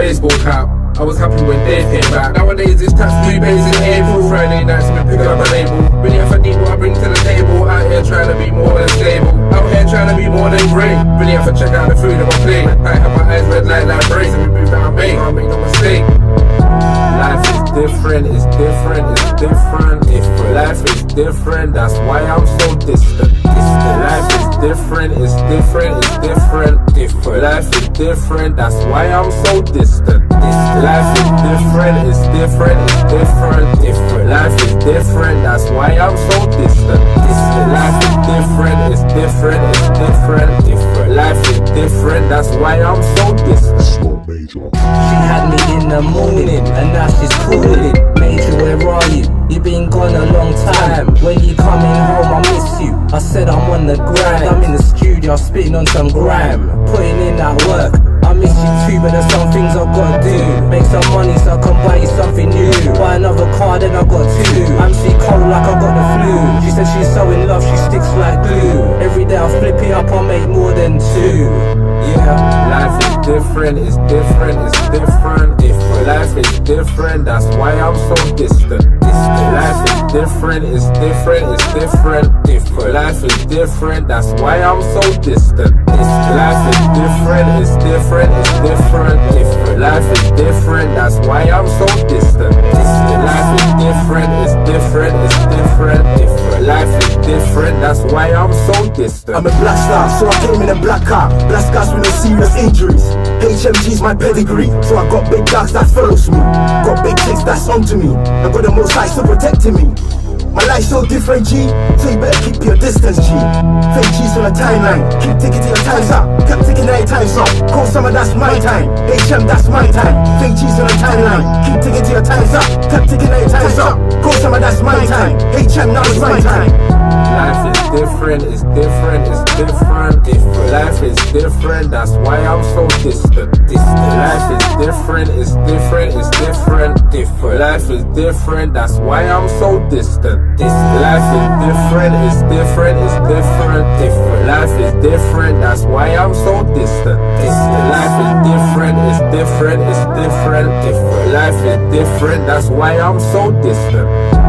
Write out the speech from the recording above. baseball cap. I was happy when they came back. Nowadays it's tax free days in April. Friday nights been picking up a label. Really have a need what I bring to the table. Out here trying to be more than stable. Out here trying to be more than great. Really have to check out the food on my plate. I have my eyes red like that brace. Every move that I make, I make no mistake. Life is different, it's different, it's different. Life is different, that's why I'm so distant. Life is different, it's different, it's different. Life is different, that's why I'm so distant. Life is different, it's different, it's different. Life is different, that's why I'm so distant. Life is different, it's different, it's different. Life is different, that's why I'm so distant. She had me in the morning, and now she's calling. Major, where are you? You've been gone a long time. When you coming home, I miss you. I said I'm on the grind. I'm in the studio, spitting on some grime. Putting in that work. I miss you too, but there's some things I've got to do. Make some money so I can buy you something new. Buy another car, then I've got two. I'm sick cold like I've got the flu. She said she's so in love, she sticks like glue. Every day I flip it up, I make more than two. Yeah, life is different, it's different, it's different. Life is different, that's why I'm so distant. Life is different, it's different, it's different. Life is different, that's why I'm so distant. Life is different, it's different, it's different. Life is different, that's why I'm so distant. Life is different, it's different, it's different. Life is different, that's why I'm so distant. I'm a black star, so I came in a black car. Black scars with no serious injuries. HMG's my pedigree, so I got big dogs that follows me. Got big chicks that's onto me. I got the most eyes so protecting me. My life's so different, G, so you better keep your distance, G. Fake G's on the timeline, keep taking till your time's up. Kept taking 9 times up, cold summer, that's my time. HM, that's my time. Fake G's on the timeline, keep taking till your time's up. Kept taking 9 times up, cold summer, that's my time. HM, now it's my time. Life is different, it's different, it's different. Life is different, that's why I'm so distant. Life is different, it's different, it's different. Life is different, that's why I'm so distant. Life is different, it's different, it's different. Life is different, that's why I'm so distant. Life is different, it's different, it's different. Life is different, that's why I'm so distant.